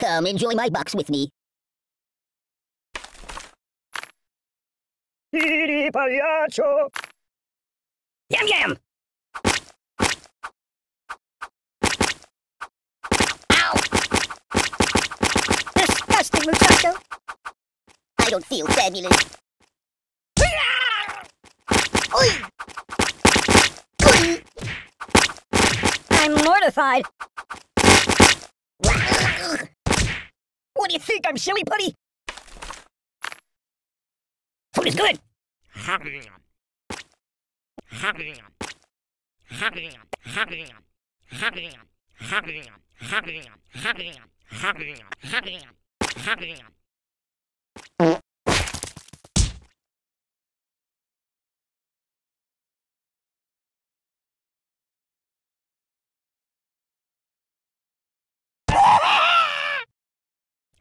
Come enjoy my box with me. Piri Pagliaccio! Yum yum! Ow! Disgusting, Muchacho! I don't feel fabulous. I'm mortified. What do you think? I'm silly putty? Food is good. Oh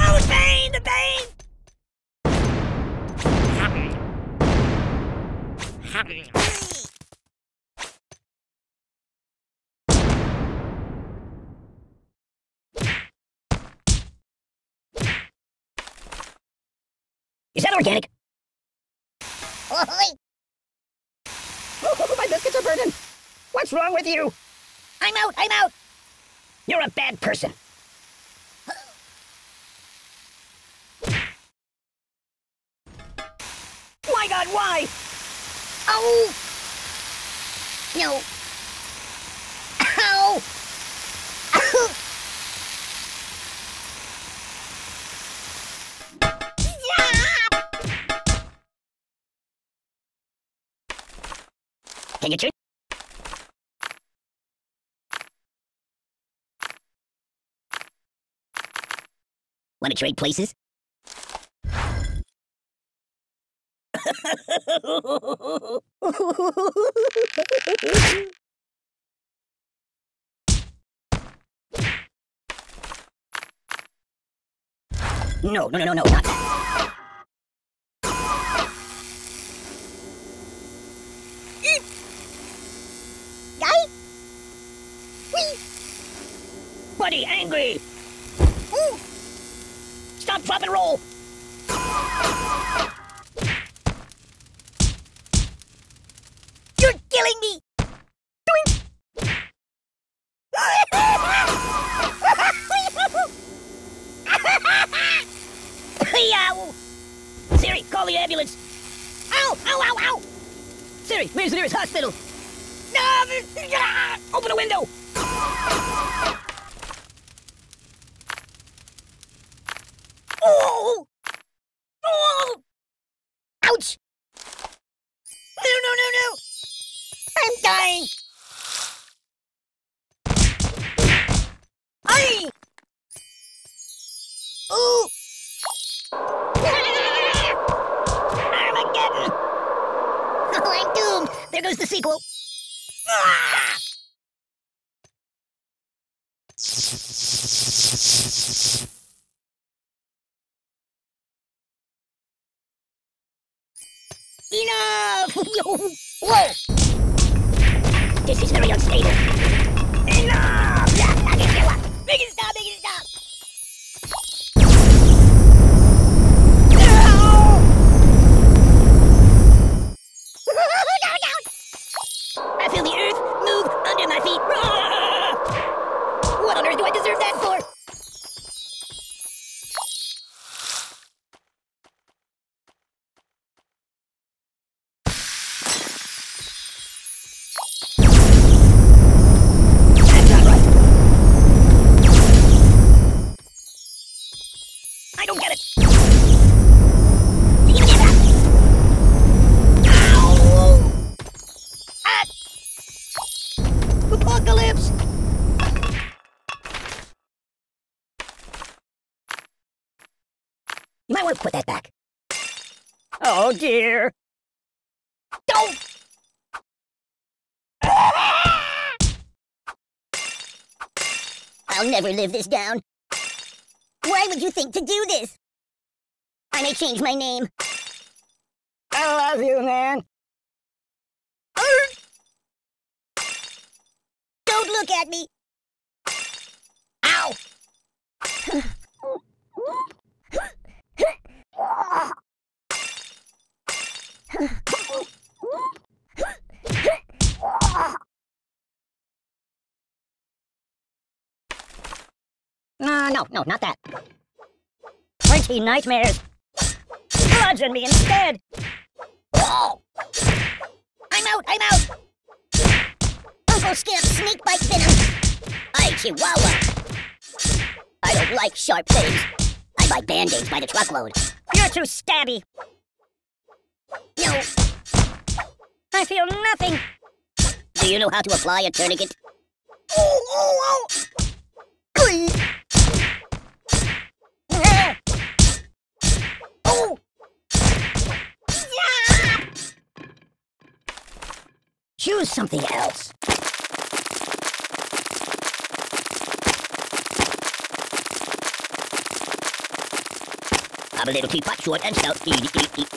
Oh, the pain! The pain! Is that organic? Oh, my biscuits are burning! What's wrong with you? I'm out! I'm out! You're a bad person. My God, why? Oh! No. Ow! Can you change? Want to trade places? No, not that. Guy? Wee! Buddy, angry! Ooh. Stop, drop, and roll! You're killing me! Siri, call the ambulance! Ow! Siri, where's the nearest hospital? Open a window! Oh! Ouch! No! I'm dying! Aye! Ooh! Armageddon! Oh, I'm doomed! There goes the sequel! Enough! Whoa! This is very unstable. Enough! Make it stop! Make it stop! No! I feel the earth move under apocalypse! You might want to put that back. Oh dear! Don't! I'll never live this down. Why would you think to do this? I may change my name. I love you, man. Don't look at me. Ow! No, not that. 20 nightmares. Bludgeon me instead. Whoa. I'm out. Uncle Skip's snake bite venom. Ay, Chihuahua. I don't like sharp things. I buy band-aids by the truckload. You're too stabby. No. I feel nothing. Do you know how to apply a tourniquet? Oh. Choose something else. Have a little teapot, short and stout. Eat.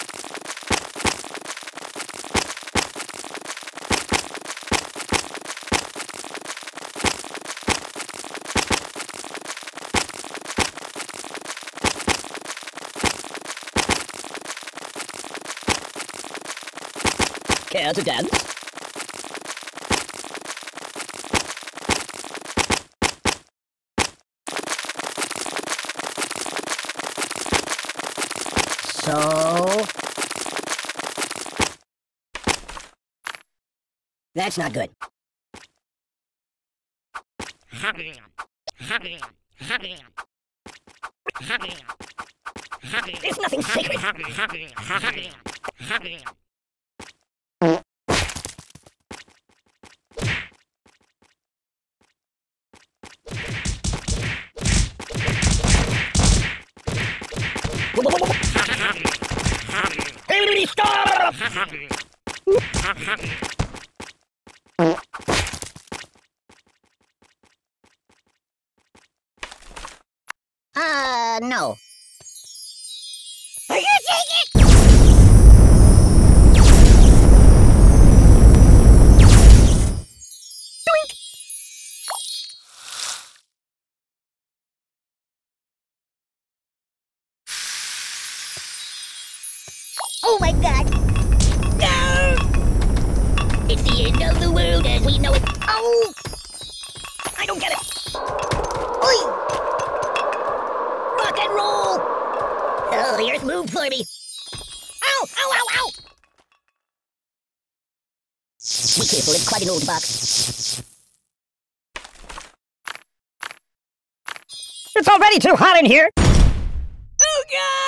Care to dance? So... that's not good. There's nothing sacred. Stop! No. Are you taking it? Doink! Oh my god! No! It's the end of the world as we know it. Oh! I don't get it. Oi! Rock and roll! Oh, the earth moved for me. Ow! Be careful, it's quite an old box. It's already too hot in here! Oh god!